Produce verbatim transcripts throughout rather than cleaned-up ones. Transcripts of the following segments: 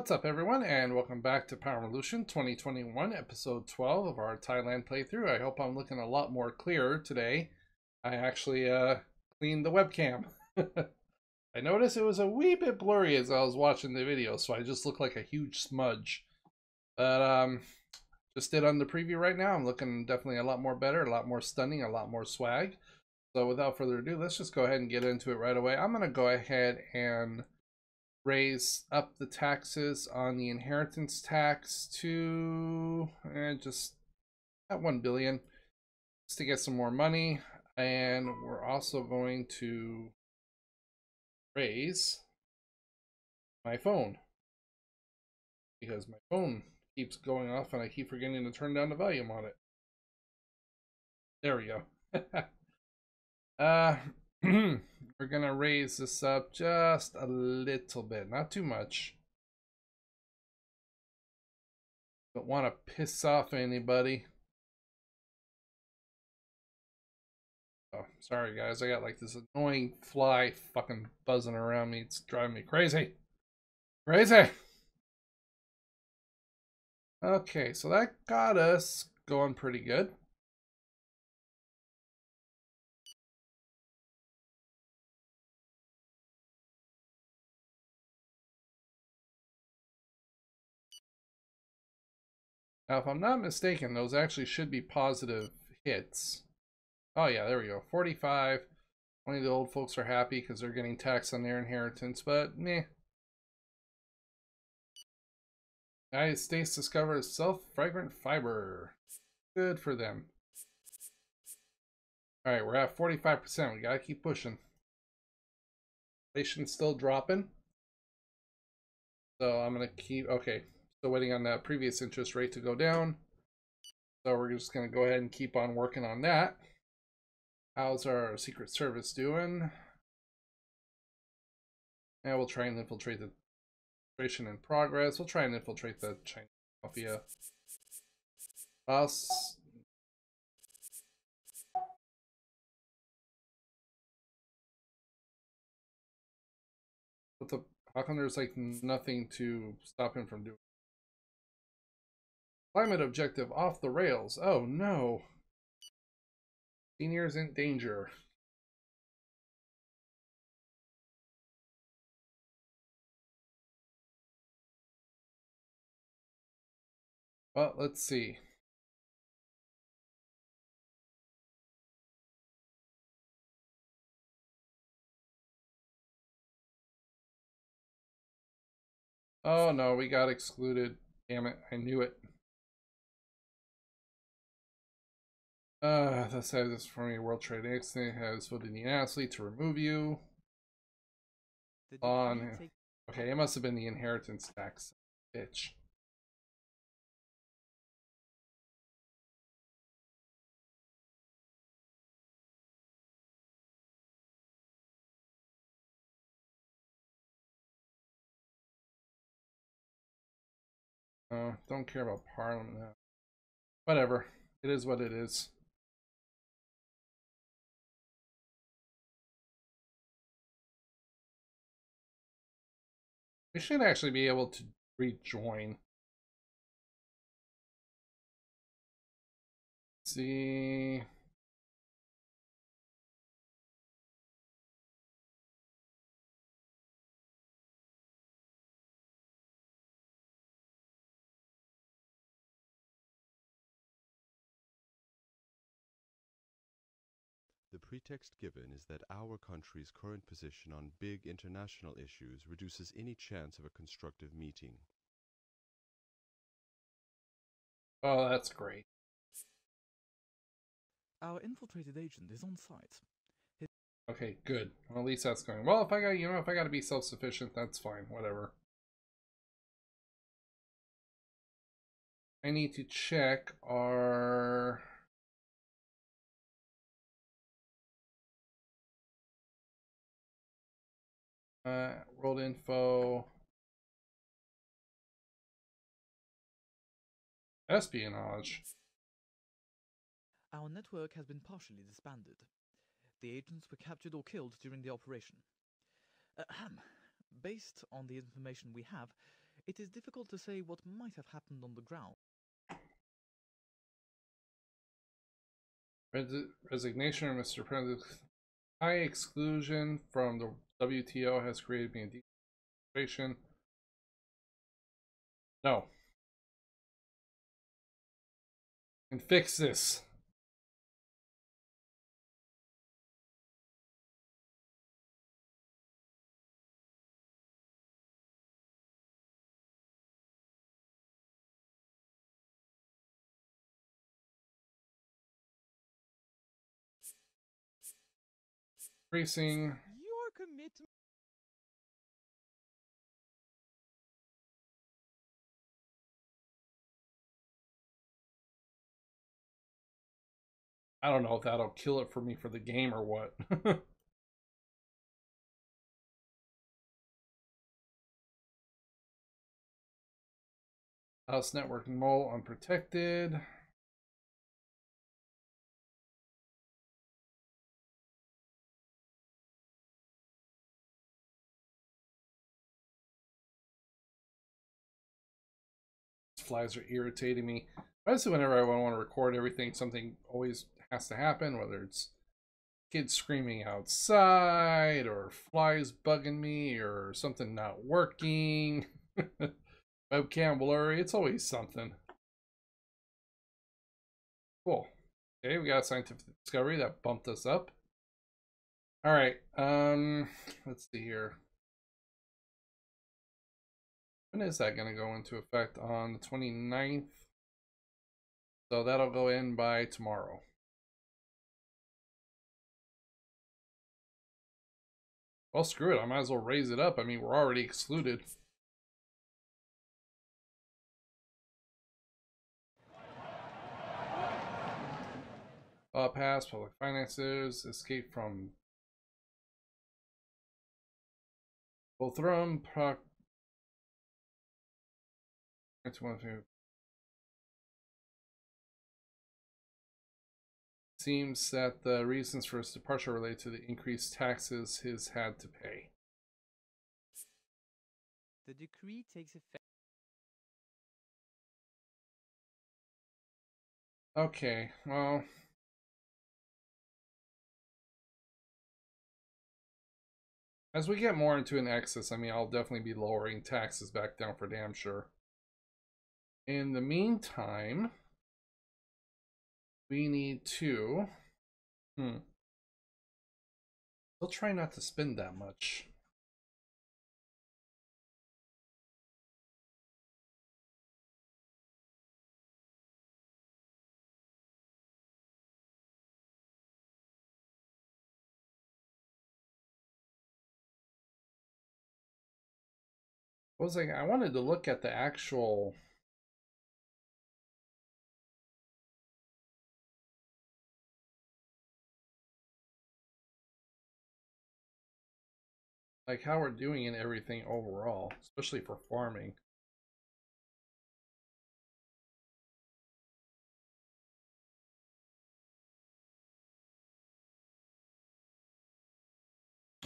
What's up everyone, and welcome back to Power and Revolution twenty twenty-one, episode twelve of our Thailand playthrough. I hope I'm looking a lot more clearer today. I actually uh, cleaned the webcam. I noticed it was a wee bit blurry as I was watching the video, so I just looked like a huge smudge. But um, just did on the preview right now, I'm looking definitely a lot more better, a lot more stunning, a lot more swag. So without further ado, let's just go ahead and get into it right away. I'm going to go ahead and raise up the taxes on the inheritance tax to eh, just at one billion, just to get some more money. And we're also going to raise my phone, because my phone keeps going off and I keep forgetting to turn down the volume on it. There we go. uh We're gonna raise this up just a little bit, not too much. Don't want to piss off anybody. Oh, sorry guys, I got like this annoying fly fucking buzzing around me. It's driving me crazy. Crazy! Okay, so that got us going pretty good. Now, if I'm not mistaken, those actually should be positive hits. Oh yeah, there we go. forty-five. Only the old folks are happy because they're getting taxed on their inheritance, but meh. United States discovers self-fragrant fiber. Good for them. Alright, we're at forty-five percent. We gotta keep pushing. Inflation's still dropping. So I'm gonna keep... Okay. So waiting on that previous interest rate to go down. So we're just going to go ahead and keep on working on that. How's our Secret Service doing? And we'll try and infiltrate the situation in progress. We'll try and infiltrate the Chinese mafia. Us. What the? How come there's like nothing to stop him from doing? Climate objective off the rails. Oh no. Seniors in danger. Well, let's see. Oh no, we got excluded. Damn it, I knew it. Uh, let's have this for me. World Trade Incident has voted unanimously to remove you. On. Okay, it must have been the inheritance tax. Bitch. Uh, don't care about Parliament now. Whatever. It is what it is. We should actually be able to rejoin. Let's see. The pretext given is that our country's current position on big international issues reduces any chance of a constructive meeting. Oh, that's great. Our infiltrated agent is on site. His okay, good. Well, at least that's going. Well, if I got, you know, if I got to be self-sufficient, that's fine. Whatever. I need to check our... Uh, world info, espionage. Our network has been partially disbanded. The agents were captured or killed during the operation. Ahem. Based on the information we have, it is difficult to say what might have happened on the ground. Resignation, Mister President. My exclusion from the W T O has created me a deep frustration. No. And fix this. Increasing your commitment. I don't know if that'll kill it for me for the game or what. House networking mole unprotected. Flies are irritating me. Obviously, whenever I want to record everything, something always has to happen, whether it's kids screaming outside or flies bugging me or something not working, webcam blurry, it's always something. Cool. Okay, we got a scientific discovery that bumped us up. All right, um, let's see here. When is that going to go into effect? On the twenty-ninth. So that'll go in by tomorrow. Well, screw it. I might as well raise it up. I mean, we're already excluded. Uh, pass, public finances, escape from Bothrum, Proc. That's one thing. Seems that the reasons for his departure relate to the increased taxes his had to pay. The decree takes effect. Okay, well. As we get more into an excess, I mean, I'll definitely be lowering taxes back down for damn sure. In the meantime, we need to, hmm, we'll try not to spend that much. What was I, I wanted to look at the actual like how we're doing in everything overall, especially for farming.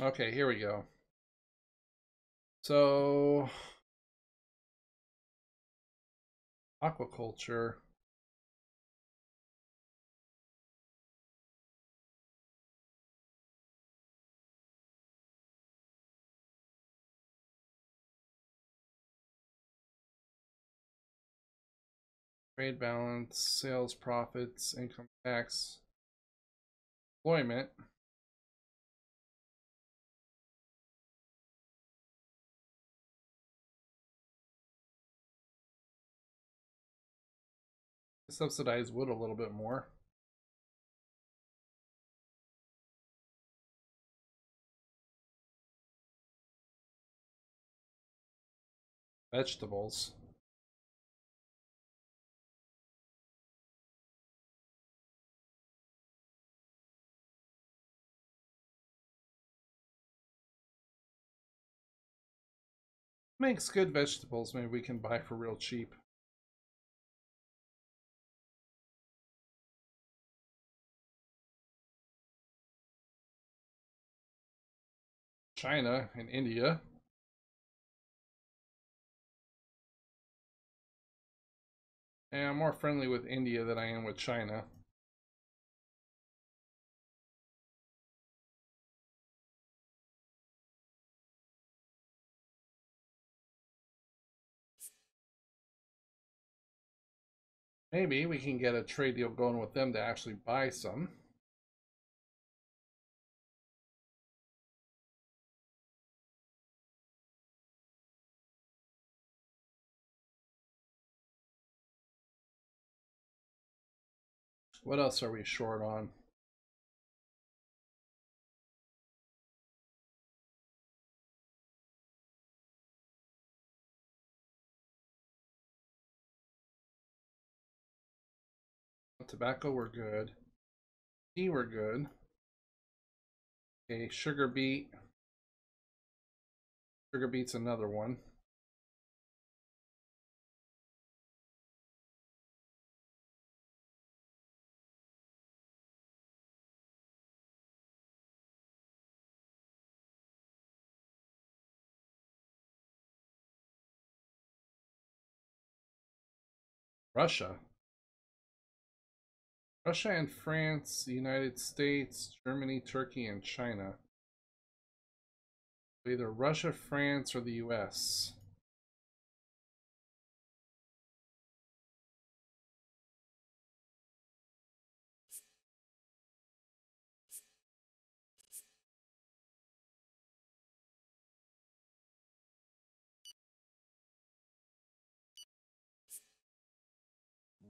Okay, here we go. So, aquaculture. Trade balance, sales profits, income tax, employment. Subsidize wood a little bit more. Vegetables. Makes good vegetables, maybe we can buy for real cheap. China and India. And I'm more friendly with India than I am with China. Maybe we can get a trade deal going with them to actually buy some. What else are we short on? Tobacco, we're good. Tea, we're good. Okay, sugar beet. Sugar beet's another one. Russia. Russia and France, United States, Germany, Turkey, and China. Either Russia, France, or the U S.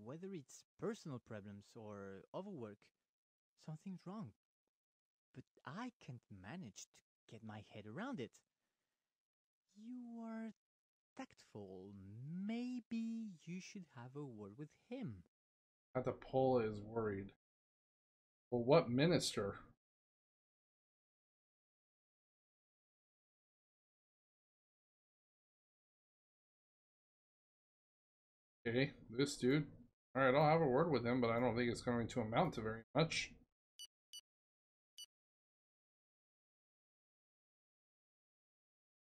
Whether it's personal problems or overwork, something's wrong. But I can't manage to get my head around it. You are tactful. Maybe you should have a word with him. Atapola is worried. Well, what minister? Okay, this dude. All right, I'll have a word with him, but I don't think it's going to amount to very much.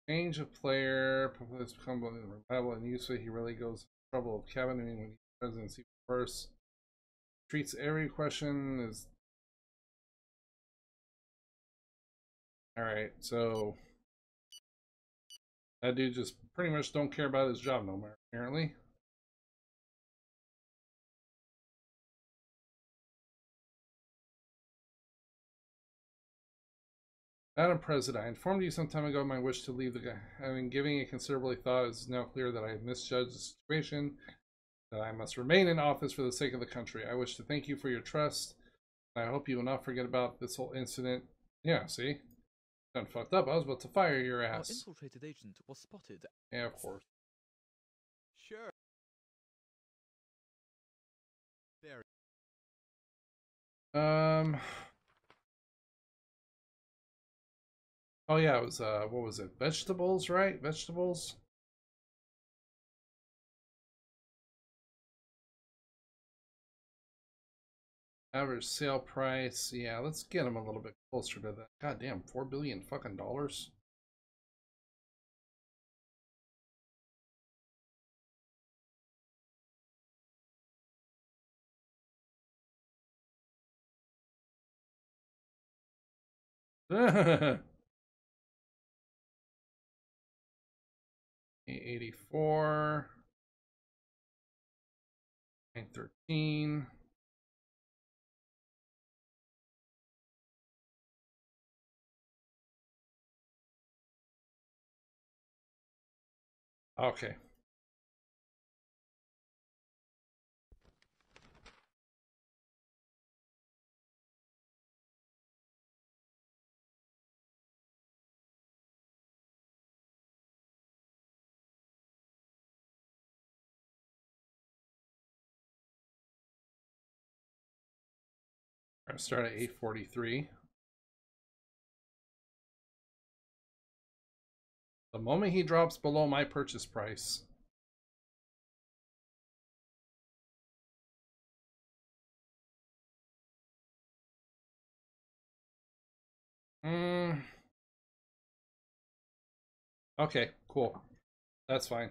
Change of player, has become reliable and useful. He really goes to the trouble of cabineting when he's presidency first. Treats every question as. All right, so that dude just pretty much don't care about his job no more, apparently. Madam President, I informed you some time ago of my wish to leave the guy. I've been giving it considerably thought. It is now clear that I have misjudged the situation, that I must remain in office for the sake of the country. I wish to thank you for your trust, and I hope you will not forget about this whole incident. Yeah, see? Done fucked up. I was about to fire your ass. Our infiltrated agent was spotted. Yeah, of course. Sure. There. Um... Oh yeah, it was, uh, what was it? Vegetables, right? Vegetables? Average sale price. Yeah, let's get them a little bit closer to that. Goddamn, four billion fucking dollars. eighty-four, nine thirteen. Okay. Start at eight forty-three. The moment he drops below my purchase price. Mm. Okay, cool. That's fine.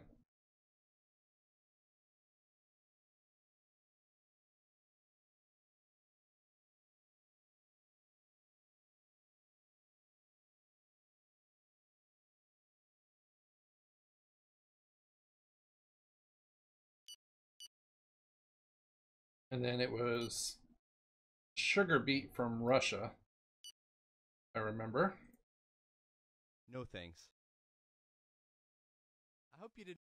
And then it was sugar beet from Russia, I remember. No thanks. I hope you didn't.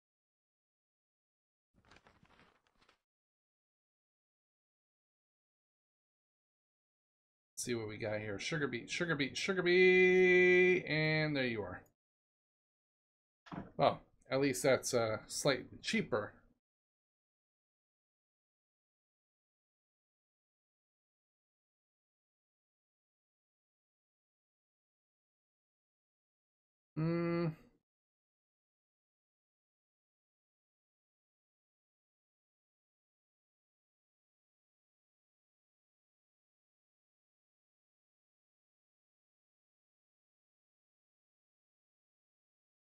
Let's see what we got here. Sugar beet, sugar beet, sugar beet, and there you are. Well, at least that's uh, slightly cheaper. Mm.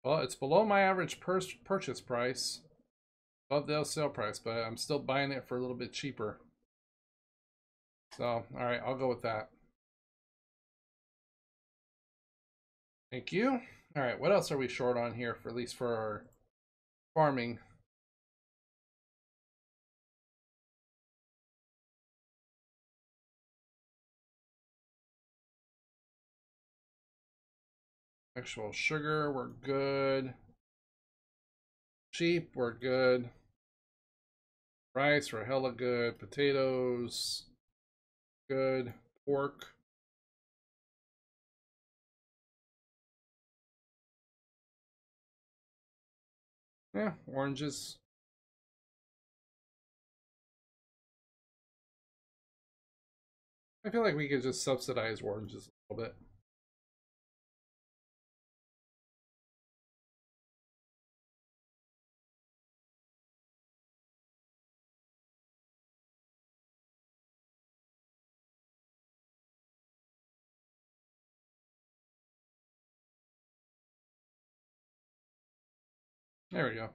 Well, it's below my average pur purchase price, above the sale price, but I'm still buying it for a little bit cheaper. So, all right, I'll go with that. Thank you. All right, what else are we short on here, for at least for our farming? Actual sugar, we're good. Sheep, we're good. Rice, we're hella good. Potatoes, good. Pork. Yeah, oranges. I feel like we could just subsidize oranges a little bit. There we go.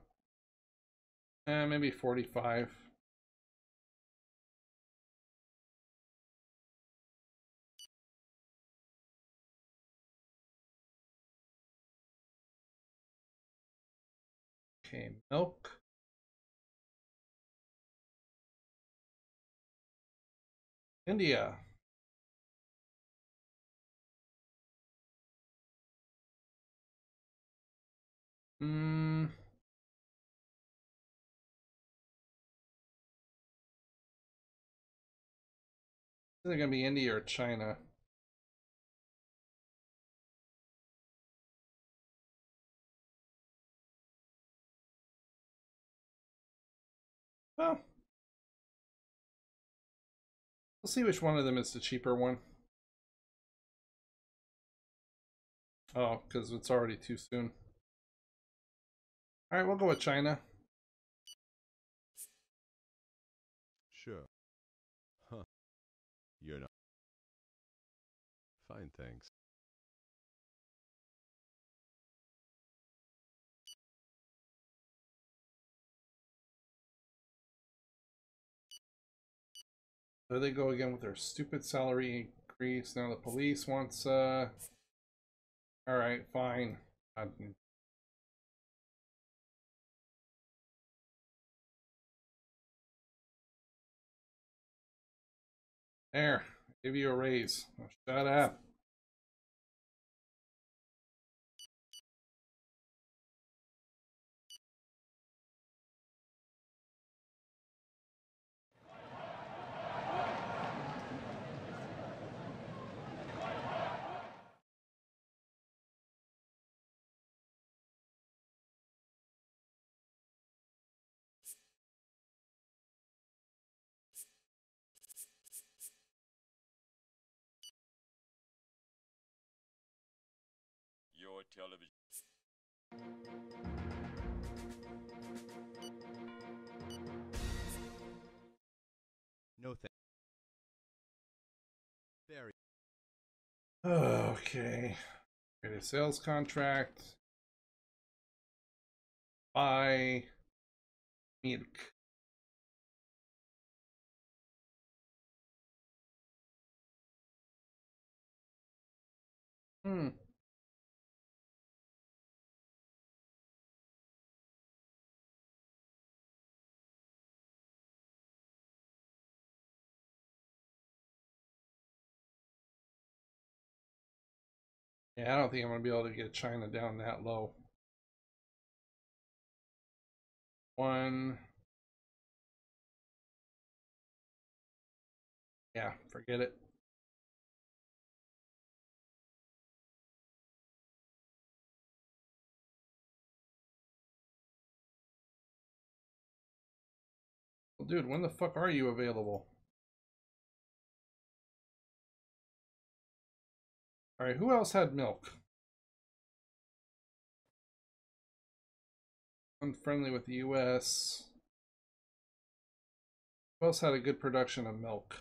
And uh, maybe forty-five. Okay, milk. India. Hmm. Is it gonna be India or China? Well, we'll see which one of them is the cheaper one. Oh, because it's already too soon. All right, we'll go with China. Sure. You're not. Fine, thanks. There they go again with their stupid salary increase. Now the police wants, uh... alright, fine. God. There, give you a raise. Oh, shut up. Television. No thanks. Very. Okay. Create a sales contract. Buy milk. Hmm. Yeah, I don't think I'm going to be able to get China down that low. One. Yeah, forget it. Well, dude, when the fuck are you available? All right, who else had milk? Unfriendly with the U S. Who else had a good production of milk?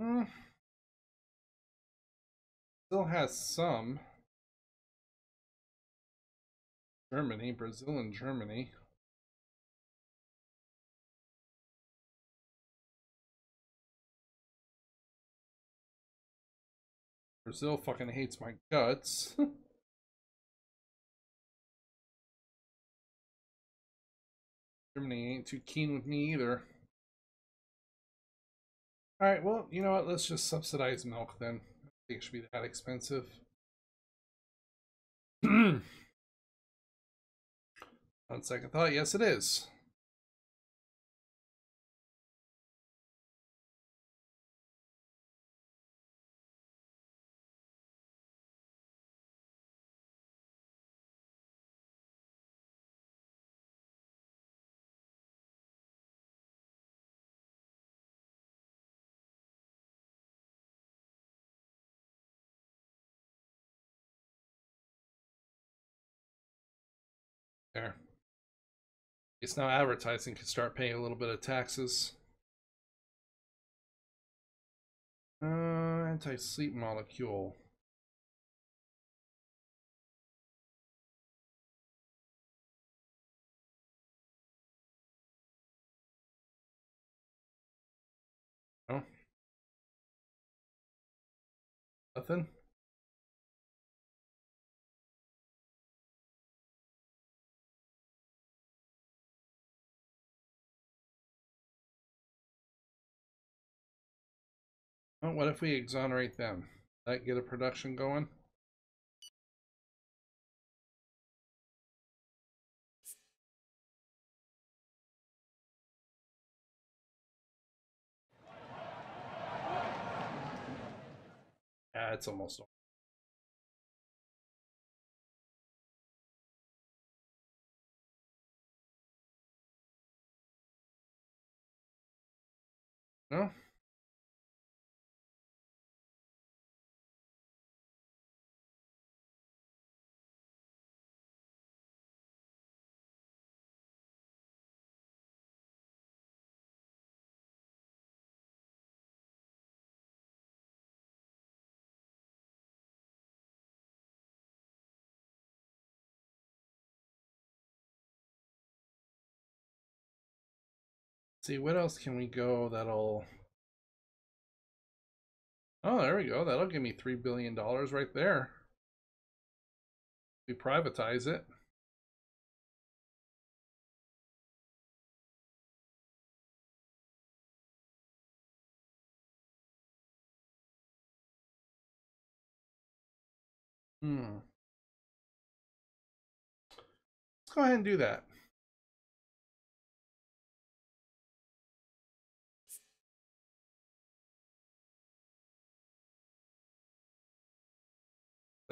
Hmm. Still has some. Germany, Brazil and Germany. Brazil fucking hates my guts. Germany ain't too keen with me either. All right, well, you know what? Let's just subsidize milk then. It should be that expensive. On second thought, yes it is. There. It's now advertising can start paying a little bit of taxes. Uh, anti-sleep molecule. No. Nothing. Well, what if we exonerate them? Does that get a production going? Yeah, it's almost over. No? See, what else can we go that'll... Oh, there we go. That'll give me three billion dollars right there. We privatize it. Hmm. Let's go ahead and do that.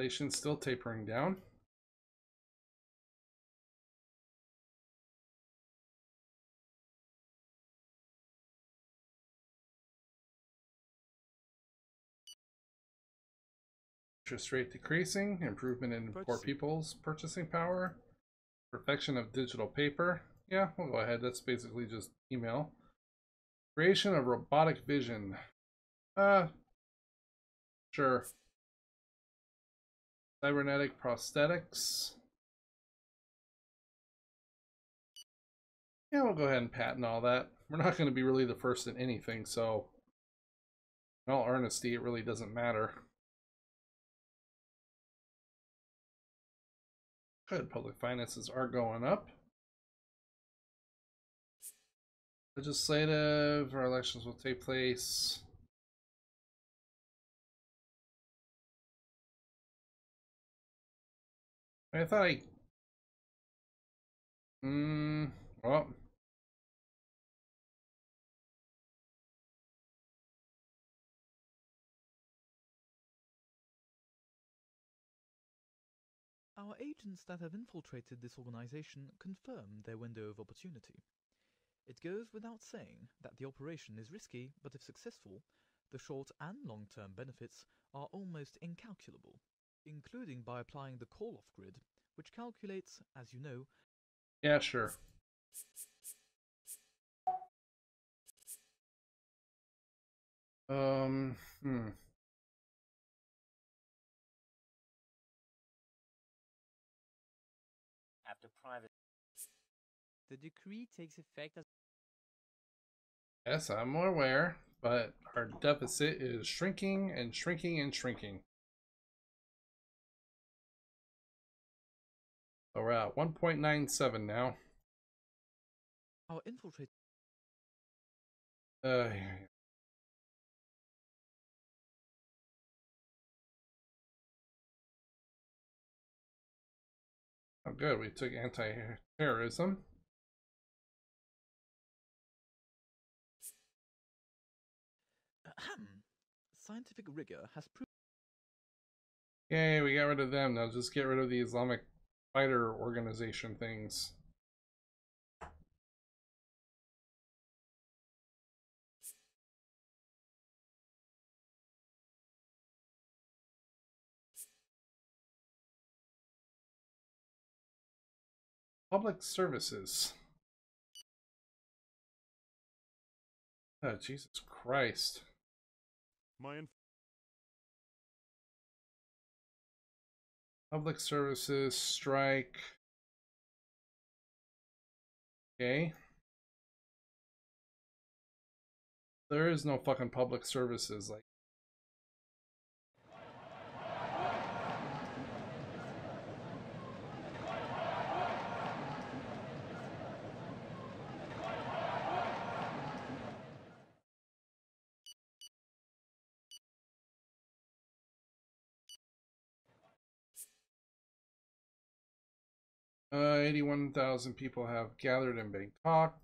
Inflation still tapering down. Interest rate decreasing, improvement in poor people's purchasing power, perfection of digital paper. Yeah, we'll go ahead. That's basically just email. Creation of robotic vision. Uh, sure. Cybernetic prosthetics. Yeah, we'll go ahead and patent all that. We're not going to be really the first in anything, so in all earnesty, it really doesn't matter. Good, public finances are going up. Legislative, our elections will take place. I thought I... Mmm, well... Our agents that have infiltrated this organization confirm their window of opportunity. It goes without saying that the operation is risky, but if successful, the short and long-term benefits are almost incalculable, including by applying the call-off grid, which calculates, as you know... Yeah, sure. Um, hmm... The decree takes effect as... Yes, I'm aware, but our deficit is shrinking and shrinking and shrinking. So we're at one point nine seven now. Our infiltrate... Uh... Oh good, we took anti-terrorism. Scientific rigor has proved. Yay, we got rid of them. Now just get rid of the Islamic fighter organization things. Public services. Oh, Jesus Christ. My public services strike. Okay. There is no fucking public services like. Uh, eighty-one thousand people have gathered in Bangkok.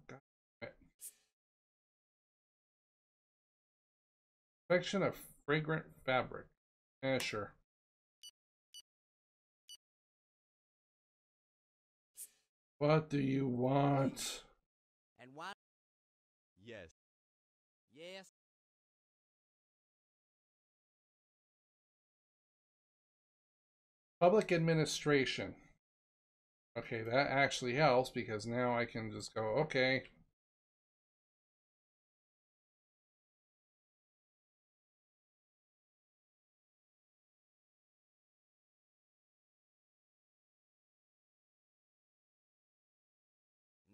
Section of fragrant fabric. Yeah, sure. What do you want? And why? Yes. Yes. Public administration. Okay, that actually helps because now I can just go, okay.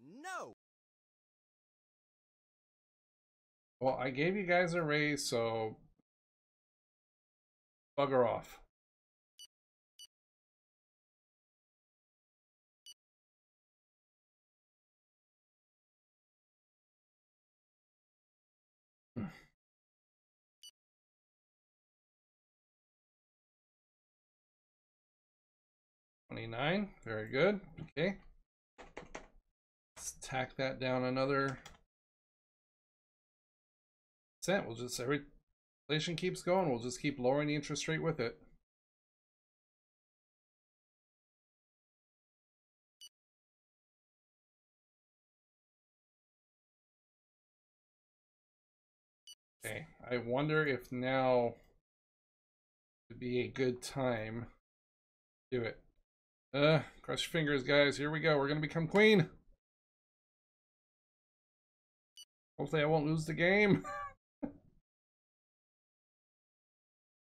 No. Well, I gave you guys a raise, so bugger off. twenty-nine, very good. Okay. Let's tack that down another percent. We'll just, every inflation keeps going, we'll just keep lowering the interest rate with it. Okay, I wonder if now would be a good time to do it. Uh, cross your fingers, guys. Here we go. We're gonna become queen. Hopefully I won't lose the game.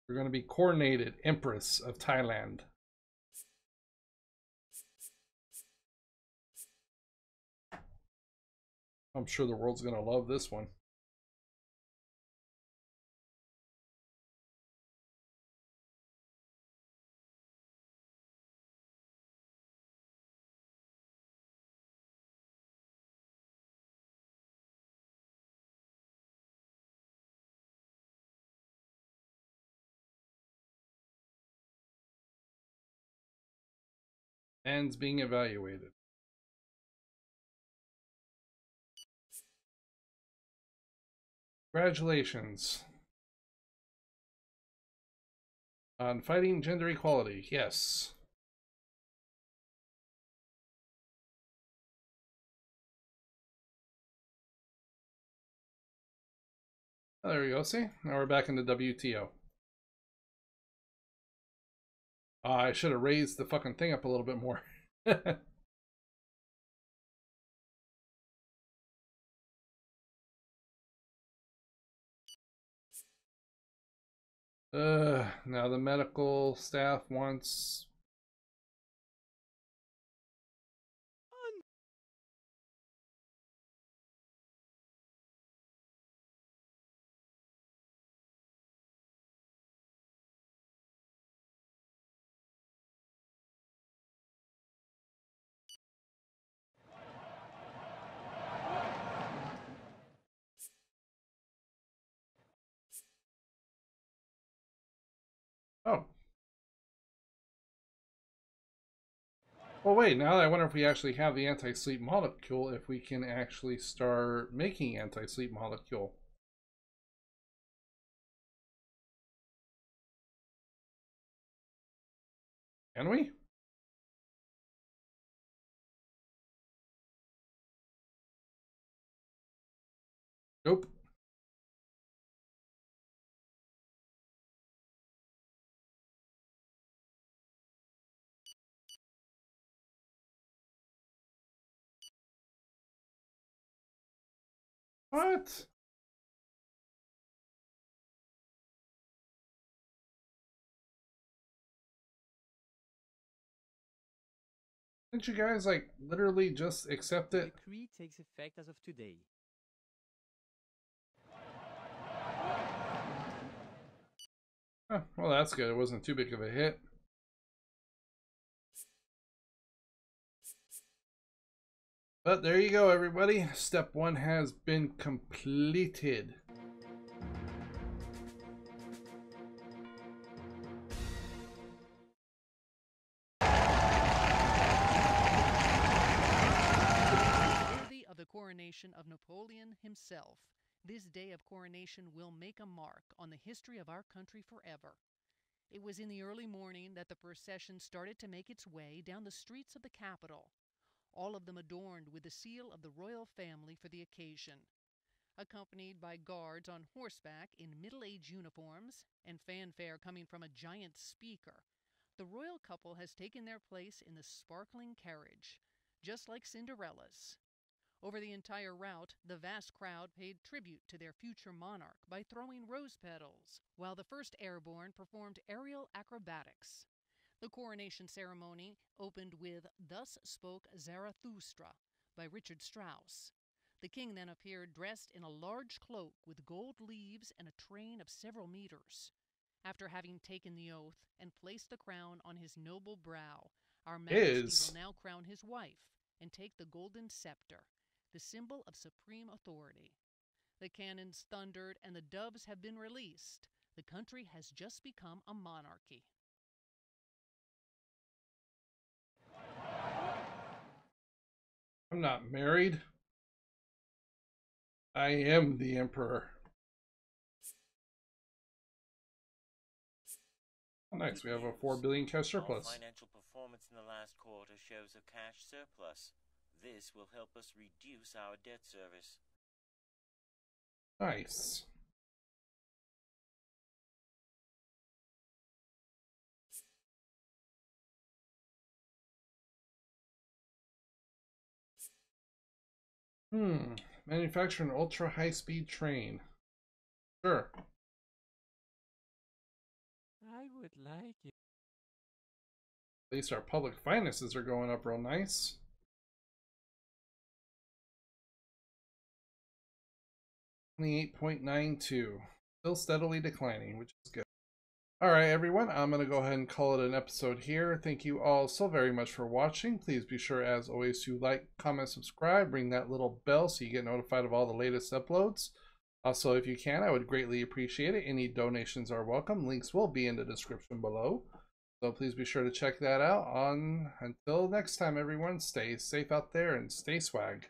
We're gonna be coronated Empress of Thailand. I'm sure the world's gonna love this one. and is being evaluated. Congratulations on fighting gender equality. Yes. Oh, there we go. See? Now we're back in the W T O. Uh, I should have raised the fucking thing up a little bit more. Uh, now the medical staff wants Oh. Well, wait, now I wonder if we actually have the anti-sleep molecule, if we can actually start making anti-sleep molecule. Can we? Nope. What? Didn't you guys like literally just accept it? The decree takes effect as of today. Huh, well, that's good. It wasn't too big of a hit. But there you go, everybody. Step one has been completed. Worthy of the coronation of Napoleon himself, this day of coronation will make a mark on the history of our country forever. It was in the early morning that the procession started to make its way down the streets of the capital. All of them adorned with the seal of the royal family for the occasion, accompanied by guards on horseback in middle-aged uniforms and fanfare coming from a giant speaker. The royal couple has taken their place in the sparkling carriage, just like Cinderella's. Over the entire route, the vast crowd paid tribute to their future monarch by throwing rose petals, while the first airborne performed aerial acrobatics. The coronation ceremony opened with "Thus Spoke Zarathustra" by Richard Strauss. The king then appeared dressed in a large cloak with gold leaves and a train of several meters. After having taken the oath and placed the crown on his noble brow, our Majesty will now crown his wife and take the golden scepter, the symbol of supreme authority. The cannons thundered and the doves have been released. The country has just become a monarchy. I'm not married. I am the emperor. Well, next, we have a four billion cash surplus. Our financial performance in the last quarter shows a cash surplus. This will help us reduce our debt service. Nice. Hmm. Manufacture an ultra high speed train. Sure. I would like it. At least our public finances are going up real nice. twenty-eight point nine two. Still steadily declining, which is good. Alright, everyone, I'm going to go ahead and call it an episode here. Thank you all so very much for watching. Please be sure, as always, to like, comment, subscribe, ring that little bell so you get notified of all the latest uploads. Also, if you can, I would greatly appreciate it. Any donations are welcome. Links will be in the description below. So please be sure to check that out. On until next time, everyone, stay safe out there and stay swag.